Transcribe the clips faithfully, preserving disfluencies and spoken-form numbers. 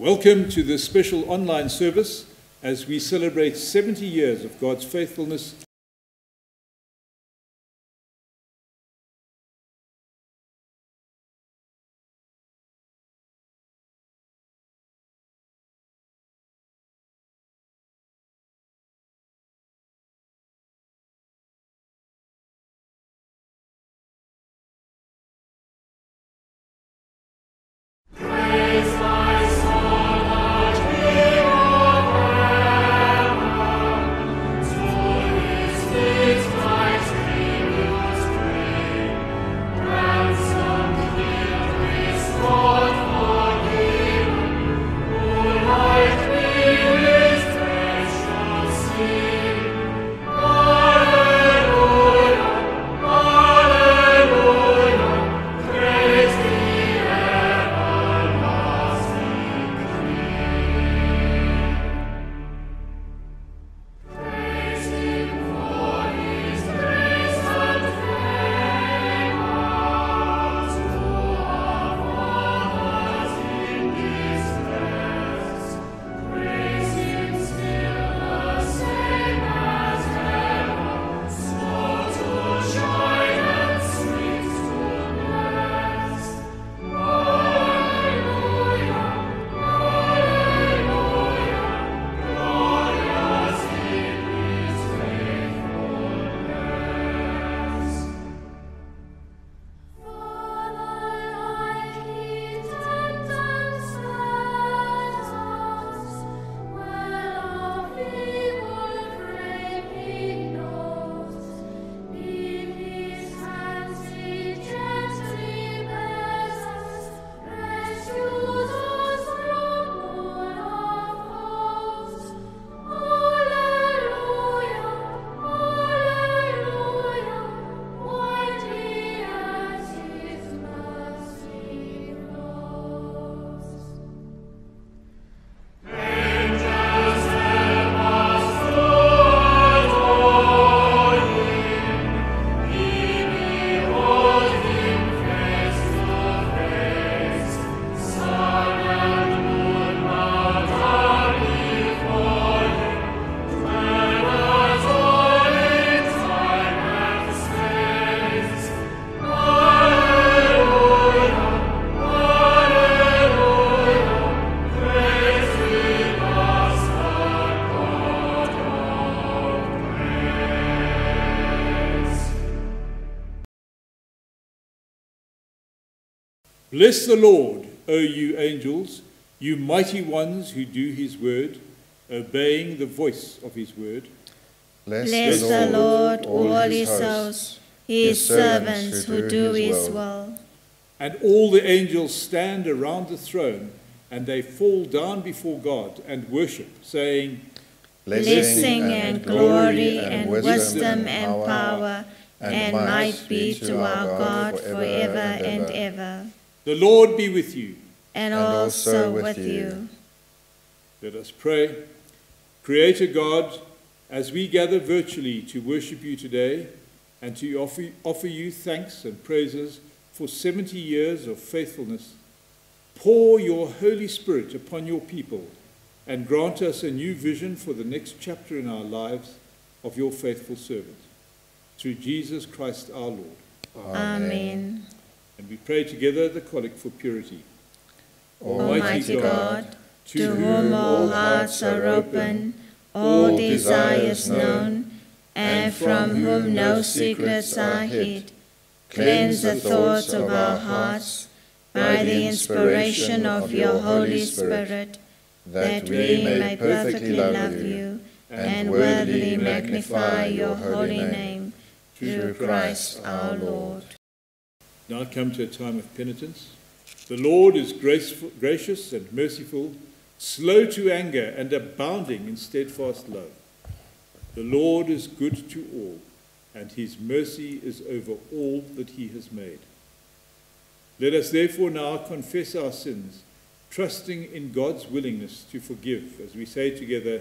Welcome to this special online service as we celebrate seventy years of God's faithfulness. Bless the Lord, O you angels, you mighty ones who do his word, obeying the voice of his word. Bless, Bless the Lord, all his hosts, his servants who do his will. And all the angels stand around the throne, and they fall down before God and worship, saying, Blessing and glory and wisdom and power and might be to our God forever and ever. The Lord be with you. And, and also with you. Let us pray. Creator God, as we gather virtually to worship you today and to offer, offer you thanks and praises for seventy years of faithfulness, pour your Holy Spirit upon your people and grant us a new vision for the next chapter in our lives of your faithful servant. Through Jesus Christ our Lord. Amen. Amen. And we pray together the Collect for Purity. Almighty God, to whom all hearts are open, all desires known, and from whom no secrets are hid, cleanse the thoughts of our hearts by the inspiration of your Holy Spirit, that we may perfectly love you and worthily magnify your holy name, through Christ our Lord. Now come to a time of penitence. The Lord is graceful, gracious and merciful, slow to anger and abounding in steadfast love. The Lord is good to all, and his mercy is over all that he has made. Let us therefore now confess our sins, trusting in God's willingness to forgive, as we say together,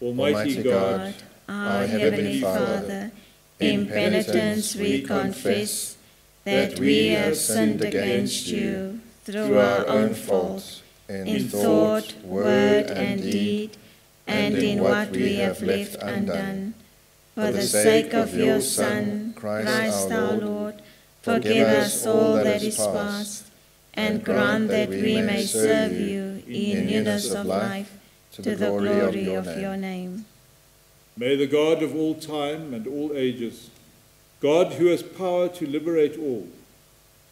Almighty, Almighty God, God, our Heavenly Father, in penitence we confess that we have sinned against you through our own fault in, in thought, word, and deed, and in what we have left undone. For the sake of your Son, Christ our Lord, forgive us all that is past, and grant that we may serve you in newness of life, to the glory of your name. May the God of all time and all ages, God who has power to liberate all,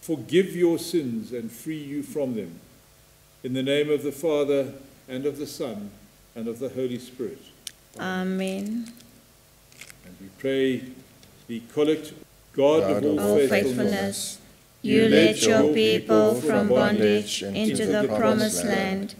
forgive your sins and free you from them. In the name of the Father, and of the Son, and of the Holy Spirit. Amen. And we pray the collect, God, God of all, all faithfulness, faithfulness, you led your people from bondage into the promised land.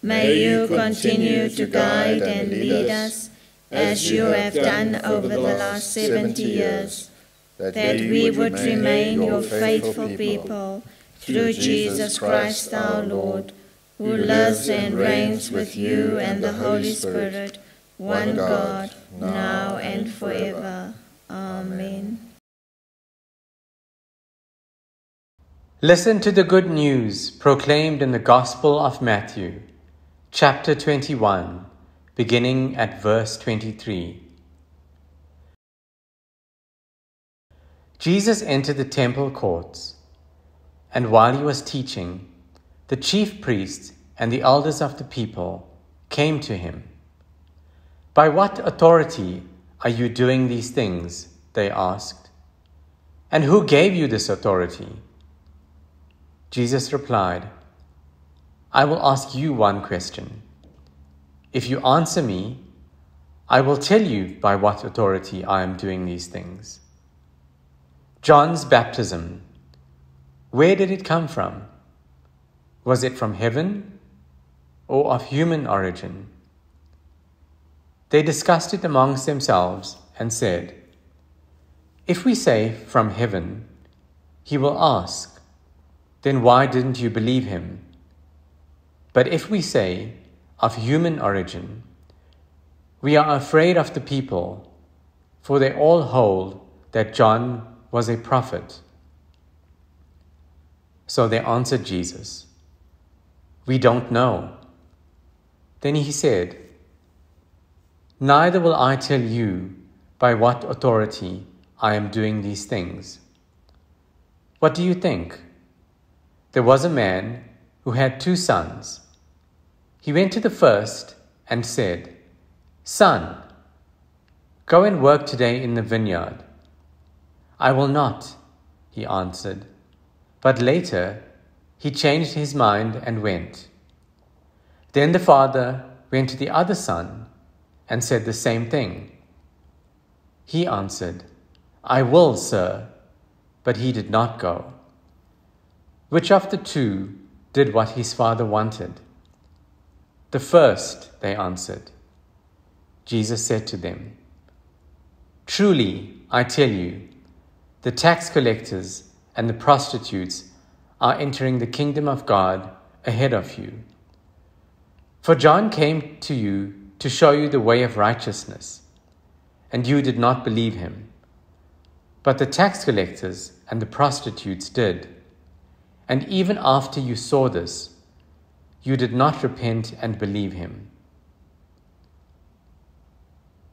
May you continue to guide and lead us, as you have done over the last seventy years, that we would remain your faithful people, through Jesus Christ our Lord, who lives and reigns with you and the Holy Spirit, one God, now and forever. Amen. Listen to the good news proclaimed in the Gospel of Matthew, chapter twenty-one, beginning at verse twenty-three. Jesus entered the temple courts, and while he was teaching, the chief priests and the elders of the people came to him. "By what authority are you doing these things?" they asked. "And who gave you this authority?" Jesus replied, "I will ask you one question. If you answer me, I will tell you by what authority I am doing these things. John's baptism, where did it come from? Was it from heaven or of human origin?" They discussed it amongst themselves and said, "If we say from heaven, he will ask, then why didn't you believe him? But if we say of human origin, we are afraid of the people, for they all hold that John was a prophet." So they answered Jesus, "We don't know." Then he said, "Neither will I tell you by what authority I am doing these things. What do you think? There was a man who had two sons. He went to the first and said, 'Son, go and work today in the vineyard.' 'I will not,' he answered. But later, he changed his mind and went. Then the father went to the other son and said the same thing. He answered, 'I will, sir,' but he did not go. Which of the two did what his father wanted?" "The first," they answered. Jesus said to them, "Truly, I tell you, the tax collectors and the prostitutes are entering the kingdom of God ahead of you. For John came to you to show you the way of righteousness, and you did not believe him. But the tax collectors and the prostitutes did. And even after you saw this, you did not repent and believe him."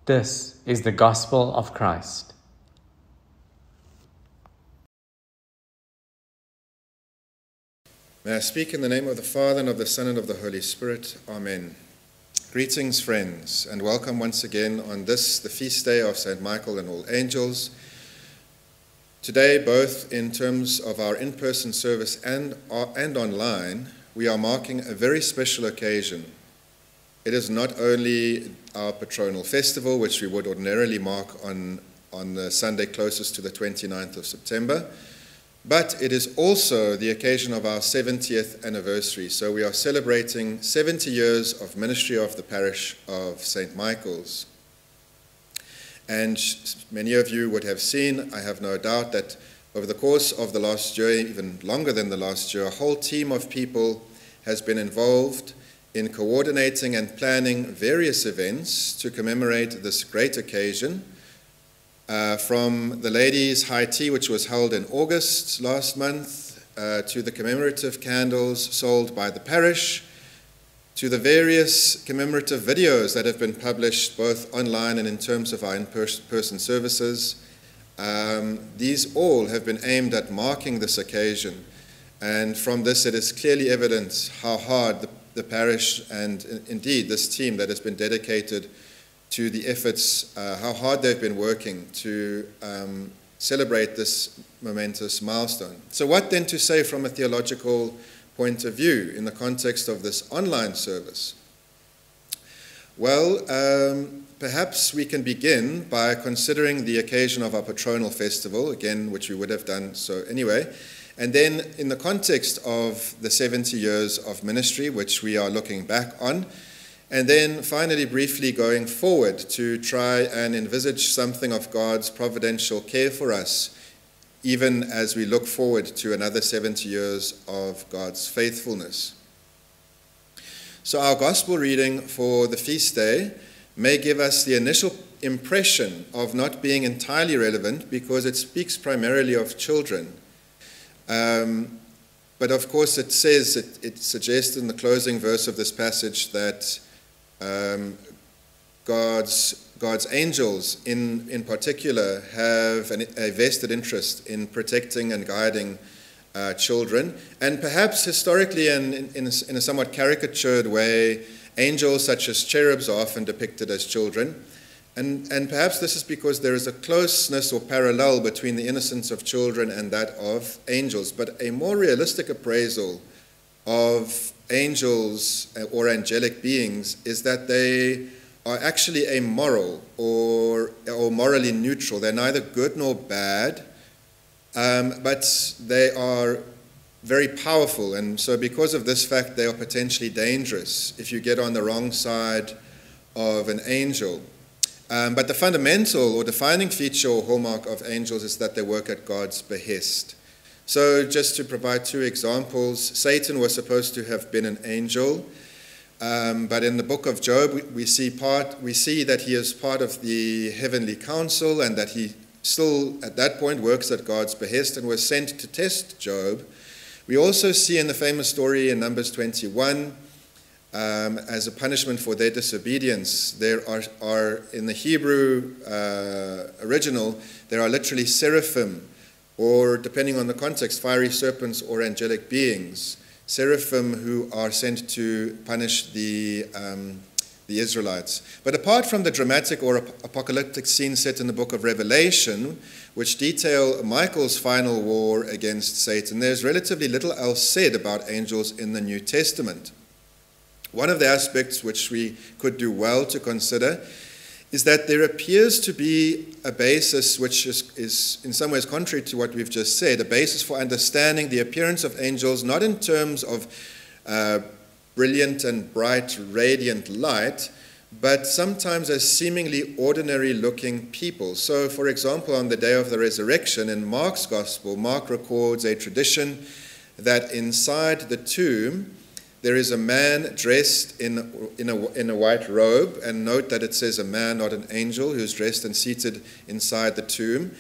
This is the gospel of Christ. May I speak in the name of the Father, and of the Son, and of the Holy Spirit. Amen. Greetings, friends, and welcome once again on this, the feast day of Saint Michael and all angels. Today, both in terms of our in-person service and, uh, and online, we are marking a very special occasion. It is not only our patronal festival, which we would ordinarily mark on, on the Sunday closest to the twenty-ninth of September, but it is also the occasion of our seventieth anniversary, so we are celebrating seventy years of ministry of the parish of Saint Michael's. And many of you would have seen, I have no doubt, that over the course of the last year, even longer than the last year, a whole team of people has been involved in coordinating and planning various events to commemorate this great occasion. Uh, from the ladies' high tea, which was held in August last month, uh, to the commemorative candles sold by the parish, to the various commemorative videos that have been published both online and in terms of our in-person services. Um, these all have been aimed at marking this occasion, and from this it is clearly evident how hard the, the parish and in, indeed this team that has been dedicated to the efforts, uh, how hard they've been working to um, celebrate this momentous milestone. So what then to say from a theological point of view in the context of this online service? Well, um, perhaps we can begin by considering the occasion of our patronal festival, again, which we would have done so anyway, and then in the context of the seventy years of ministry, which we are looking back on, and then finally briefly going forward to try and envisage something of God's providential care for us, even as we look forward to another seventy years of God's faithfulness. So our gospel reading for the feast day may give us the initial impression of not being entirely relevant because it speaks primarily of children. Um, but of course it says, it, it suggests in the closing verse of this passage that um, God's God's angels in, in particular have an, a vested interest in protecting and guiding uh, children. And perhaps historically and in, in, a, in a somewhat caricatured way, angels such as cherubs are often depicted as children. And, and perhaps this is because there is a closeness or parallel between the innocence of children and that of angels. But a more realistic appraisal of angels or angelic beings is that they are actually amoral or, or morally neutral. They're neither good nor bad, um, but they are very powerful. And so because of this fact, they are potentially dangerous if you get on the wrong side of an angel. Um, but the fundamental or defining feature or hallmark of angels is that they work at God's behest. So just to provide two examples, Satan was supposed to have been an angel, Um, but in the book of Job, we, we, see part, we see that he is part of the heavenly council and that he still, at that point, works at God's behest and was sent to test Job. We also see in the famous story in Numbers twenty-one, um, as a punishment for their disobedience, there are, are in the Hebrew uh, original, there are literally seraphim, or depending on the context, fiery serpents or angelic beings. Seraphim who are sent to punish the, um, the Israelites. But apart from the dramatic or ap apocalyptic scene set in the book of Revelation, which detail Michael's final war against Satan, there's relatively little else said about angels in the New Testament. One of the aspects which we could do well to consider is that there appears to be a basis which is, is in some ways contrary to what we've just said, a basis for understanding the appearance of angels not in terms of uh, brilliant and bright, radiant light, but sometimes as seemingly ordinary-looking people. So, for example, on the day of the resurrection in Mark's Gospel, Mark records a tradition that inside the tomb, there is a man dressed in, in, a, in a white robe, and note that it says a man, not an angel, who's dressed and seated inside the tomb.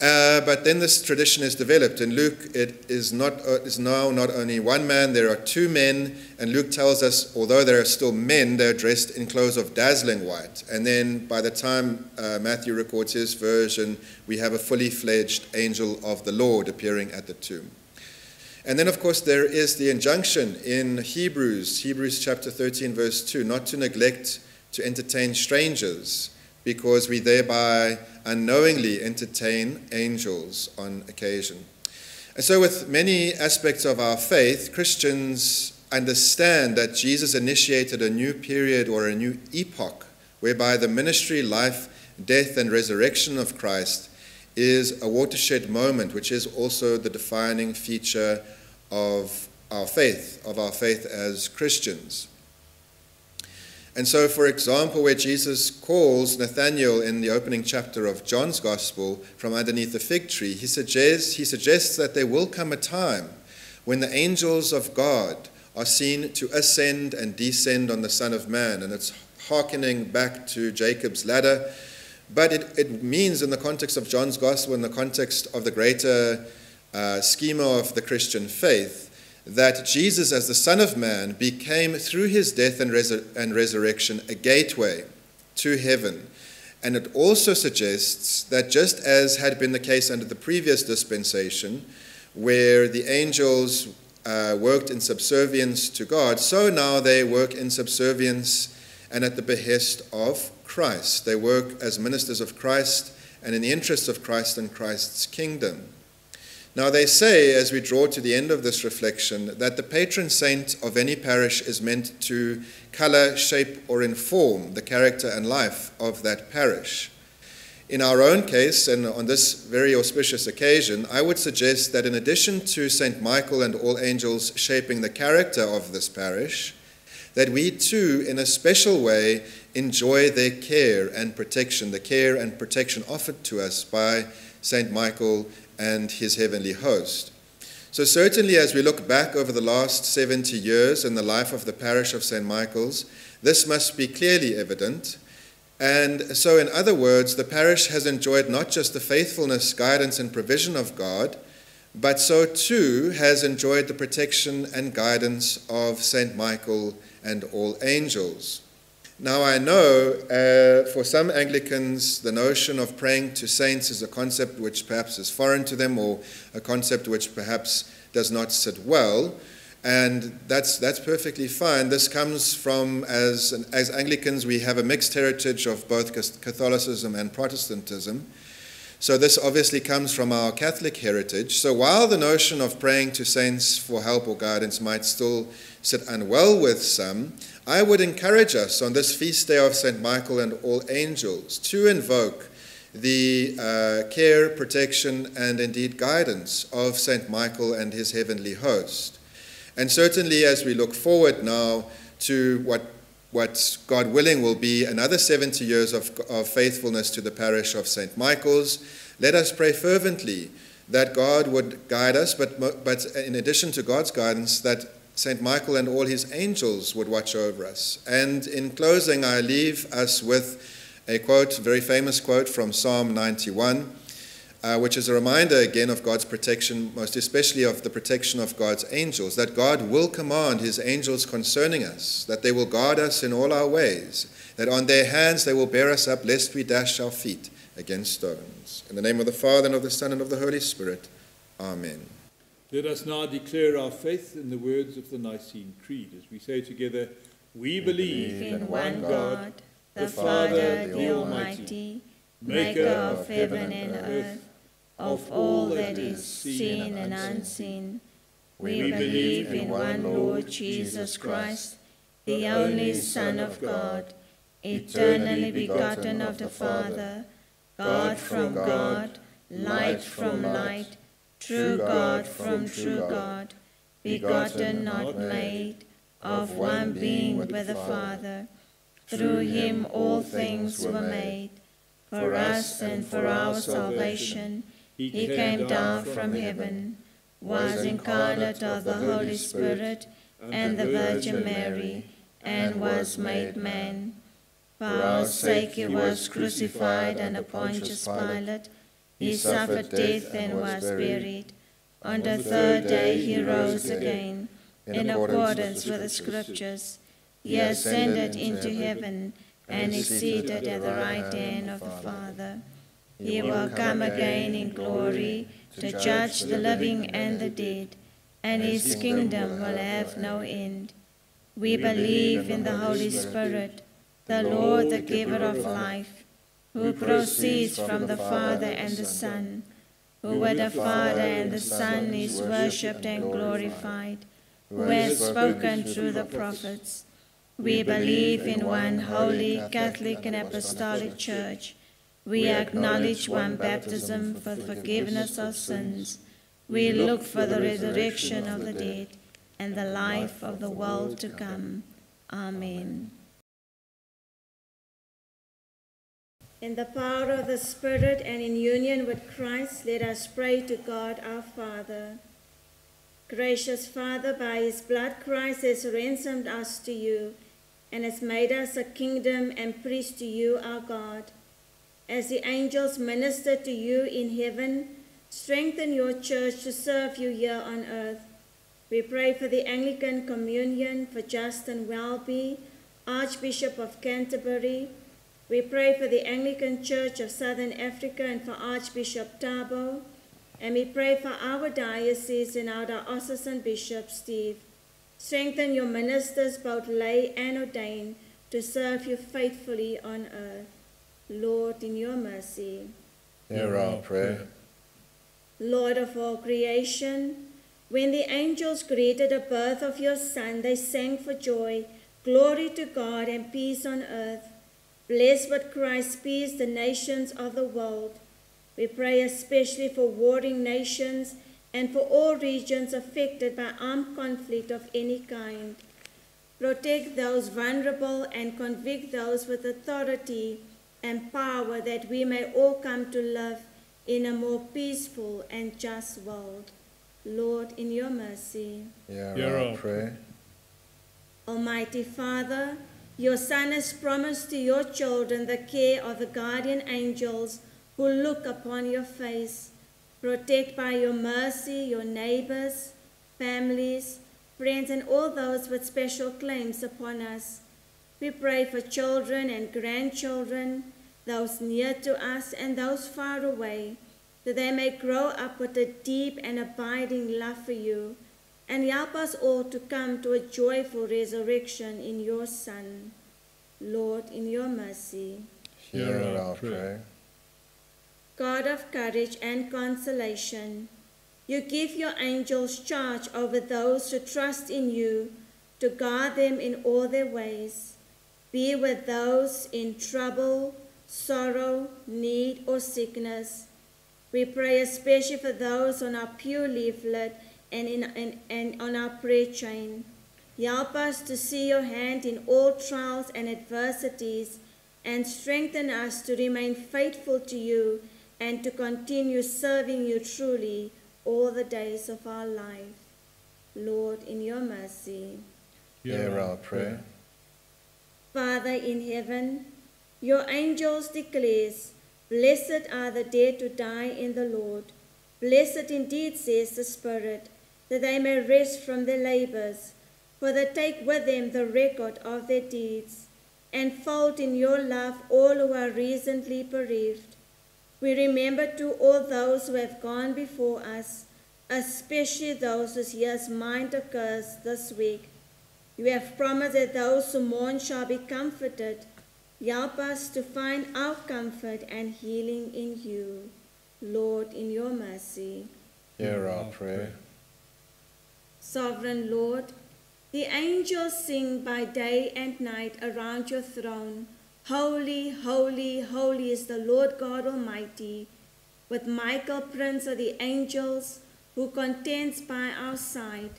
Uh, but then this tradition is developed. In Luke, it is, not, uh, is now not only one man, there are two men, and Luke tells us, although there are still men, they're dressed in clothes of dazzling white. And then by the time uh, Matthew records his version, we have a fully fledged angel of the Lord appearing at the tomb. And then, of course, there is the injunction in Hebrews, Hebrews chapter thirteen, verse two, not to neglect to entertain strangers, because we thereby unknowingly entertain angels on occasion. And so with many aspects of our faith, Christians understand that Jesus initiated a new period or a new epoch, whereby the ministry, life, death, and resurrection of Christ is a watershed moment, which is also the defining feature of our faith, of our faith as Christians. And so, for example, where Jesus calls Nathanael in the opening chapter of John's Gospel from underneath the fig tree, he suggests, he suggests that there will come a time when the angels of God are seen to ascend and descend on the Son of Man. And it's hearkening back to Jacob's ladder, but it, it means in the context of John's Gospel, in the context of the greater uh, schema of the Christian faith, that Jesus as the Son of Man became through his death and, resur and resurrection a gateway to heaven. And it also suggests that just as had been the case under the previous dispensation, where the angels uh, worked in subservience to God, so now they work in subservience and at the behest of Christ. They work as ministers of Christ and in the interests of Christ and Christ's kingdom. Now they say, as we draw to the end of this reflection, that the patron saint of any parish is meant to color, shape, or inform the character and life of that parish. In our own case, and on this very auspicious occasion, I would suggest that in addition to Saint Michael and all angels shaping the character of this parish, that we too, in a special way, enjoy their care and protection, the care and protection offered to us by Saint Michael and his heavenly host. So certainly as we look back over the last seventy years in the life of the parish of Saint Michael's, this must be clearly evident. And so in other words, the parish has enjoyed not just the faithfulness, guidance, and provision of God, but so too has enjoyed the protection and guidance of Saint Michael and all angels. Now I know uh, for some Anglicans the notion of praying to saints is a concept which perhaps is foreign to them, or a concept which perhaps does not sit well, and that's, that's perfectly fine. This comes from, as, an, as Anglicans we have a mixed heritage of both Catholicism and Protestantism, so this obviously comes from our Catholic heritage. So while the notion of praying to saints for help or guidance might still sit unwell with some, I would encourage us on this feast day of Saint Michael and all angels to invoke the uh, care, protection, and indeed guidance of Saint Michael and his heavenly host. And certainly as we look forward now to what, what God willing will be another seventy years of, of faithfulness to the parish of Saint Michael's, let us pray fervently that God would guide us, but, but in addition to God's guidance, that Saint Michael and all his angels would watch over us. And in closing, I leave us with a quote, a very famous quote from Psalm ninety-one, uh, which is a reminder again of God's protection, most especially of the protection of God's angels, that God will command his angels concerning us, that they will guard us in all our ways, that on their hands they will bear us up, lest we dash our feet against stones. In the name of the Father, and of the Son, and of the Holy Spirit. Amen. Let us now declare our faith in the words of the Nicene Creed as we say together, We, we believe, believe in one God, the Father, the Almighty, maker of heaven and earth, of all that is seen and unseen. We, we believe in one Lord Jesus Christ, the only Son of God, eternally begotten of the Father, God from God, light from light, true God from true God, begotten, not made, of one being with the Father. Through him all things were made. For us and for our salvation, he came down from heaven, was incarnate of the Holy Spirit and the Virgin Mary, and was made man. For our sake he was crucified under Pontius Pilate. He suffered death and was buried. On the third day he rose again, in accordance with the Scriptures. He ascended into heaven and is seated at the right hand of the Father. He will come again in glory to judge the living and the dead, and his kingdom will have no end. We believe in the Holy Spirit, the Lord, the giver of life, who proceeds from the Father and the Son, who with the Father and the Son is worshipped and glorified, who has spoken through the prophets. We believe in one holy, Catholic and Apostolic Church. We acknowledge one baptism for the forgiveness of sins. We look for the resurrection of the dead and the life of the world to come. Amen. In the power of the Spirit and in union with Christ, let us pray to God our Father. Gracious Father, by his blood Christ has ransomed us to you and has made us a kingdom and priests to you, our God. As the angels minister to you in heaven, strengthen your church to serve you here on earth. We pray for the Anglican Communion, for Justin Welby, Archbishop of Canterbury. We pray for the Anglican Church of Southern Africa and for Archbishop Thabo. And we pray for our diocese and our diocesan Bishop Steve. Strengthen your ministers, both lay and ordained, to serve you faithfully on earth. Lord, in your mercy, hear our prayer. Lord of all creation, when the angels greeted the birth of your Son, they sang for joy, glory to God and peace on earth. Blessed with Christ's peace, the nations of the world. We pray especially for warring nations and for all regions affected by armed conflict of any kind. Protect those vulnerable and convict those with authority and power, that we may all come to live in a more peaceful and just world. Lord, in your mercy, hear our prayer. Almighty Father, your Son has promised to your children the care of the guardian angels who look upon your face. Protect by your mercy your neighbors, families, friends, and all those with special claims upon us. We pray for children and grandchildren, those near to us and those far away, that they may grow up with a deep and abiding love for you, and help us all to come to a joyful resurrection in your Son. Lord, in your mercy, hear our prayer. God of courage and consolation, you give your angels charge over those who trust in you, to guard them in all their ways. Be with those in trouble, sorrow, need, or sickness. We pray especially for those on our pew leaflet and, in, and, and on our prayer chain. Help us to see your hand in all trials and adversities, and strengthen us to remain faithful to you and to continue serving you truly all the days of our life. Lord, in your mercy, hear our prayer. Father in heaven, your angels declares, blessed are the dead to die in the Lord. Blessed indeed, says the Spirit, that they may rest from their labors, for they take with them the record of their deeds. Enfold in your love all who are recently bereaved. We remember too all those who have gone before us, especially those whose year's mind occurs this week. You have promised that those who mourn shall be comforted. Help us to find our comfort and healing in you. Lord, in your mercy, hear our prayer. Sovereign Lord, the angels sing by day and night around your throne. Holy, holy, holy is the Lord God Almighty. With Michael, prince of the angels, who contends by our side,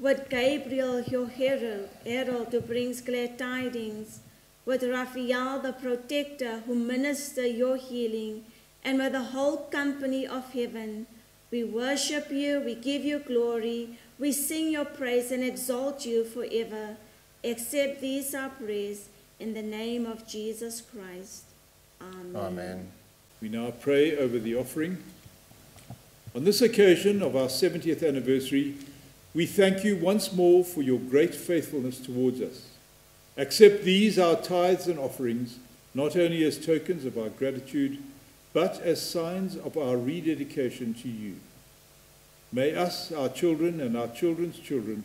with Gabriel, your herald, herald who brings glad tidings, with Raphael, the protector, who minister your healing, and with the whole company of heaven, we worship you, we give you glory, we sing your praise and exalt you forever. Accept these our prayers in the name of Jesus Christ. Amen. Amen. We now pray over the offering. On this occasion of our seventieth anniversary, we thank you once more for your great faithfulness towards us. Accept these, our tithes and offerings, not only as tokens of our gratitude, but as signs of our rededication to you. May us, our children, and our children's children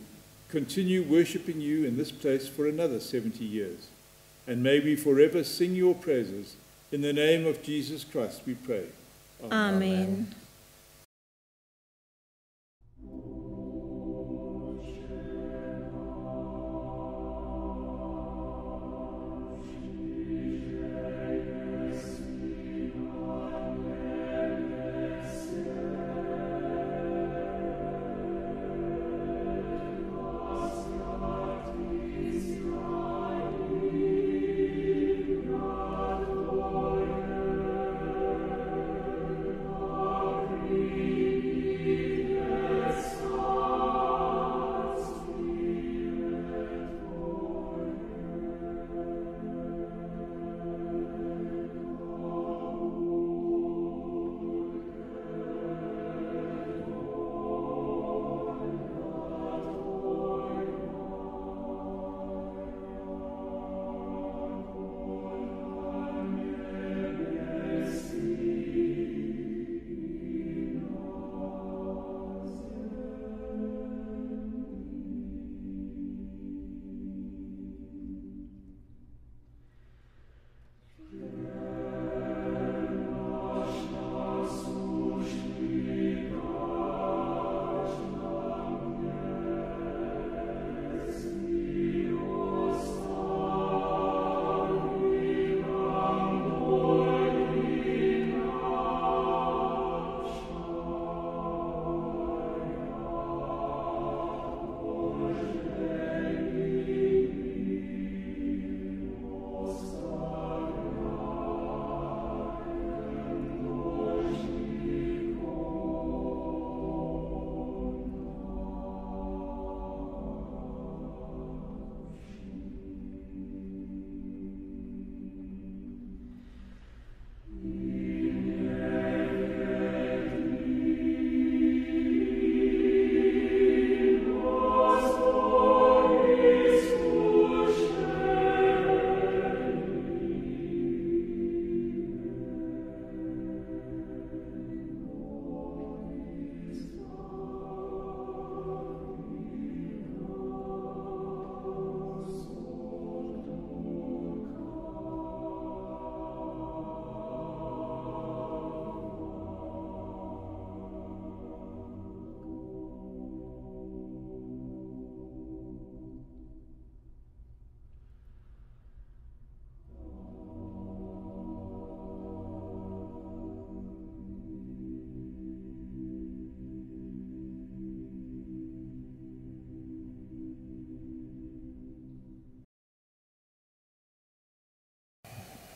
continue worshipping you in this place for another seventy years, and may we forever sing your praises. In the name of Jesus Christ we pray. Amen. Amen.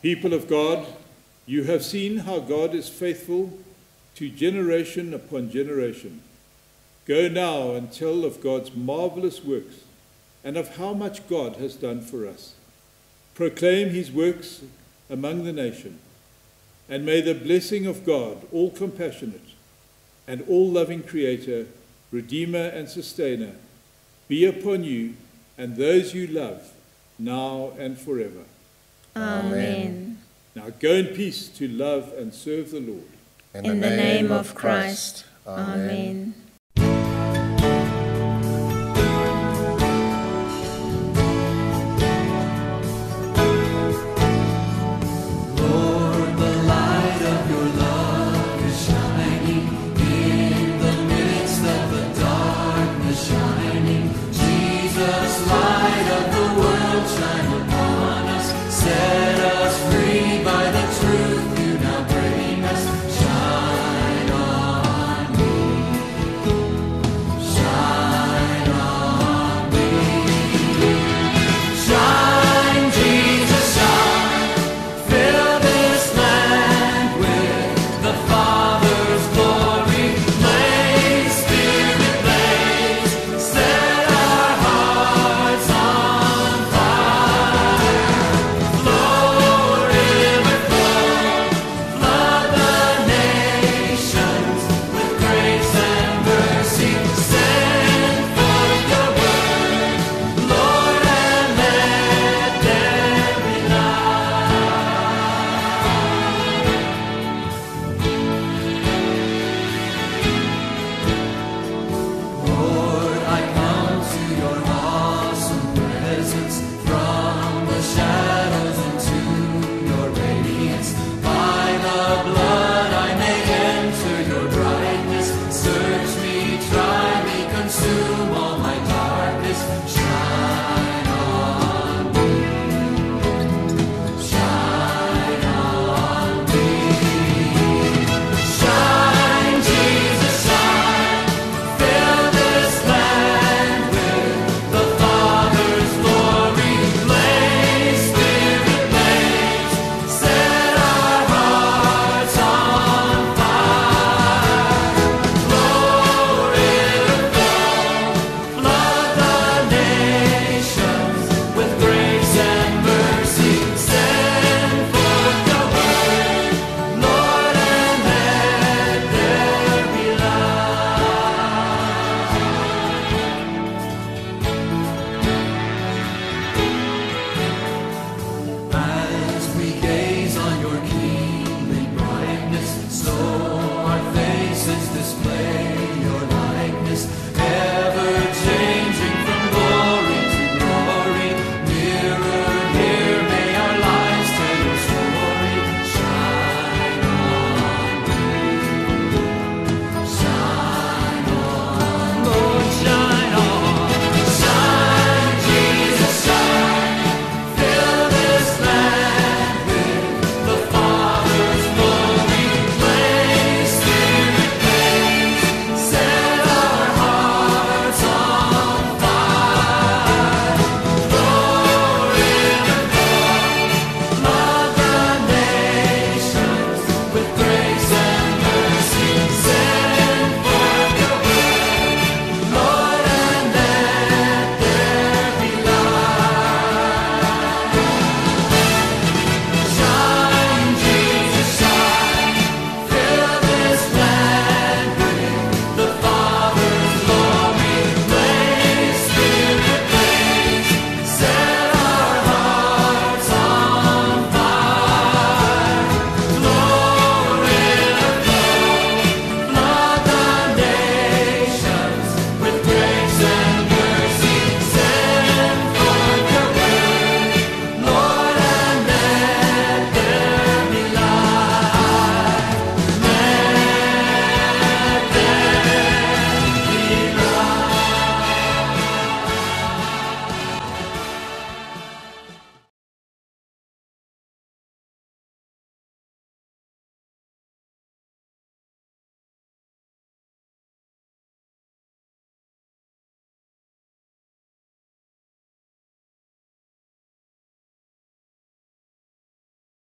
People of God, you have seen how God is faithful to generation upon generation. Go now and tell of God's marvelous works and of how much God has done for us. Proclaim his works among the nation, and may the blessing of God, all compassionate and all loving Creator, Redeemer and Sustainer, be upon you and those you love, now and forever. Amen. Now go in peace to love and serve the Lord. In the name of Christ. Amen.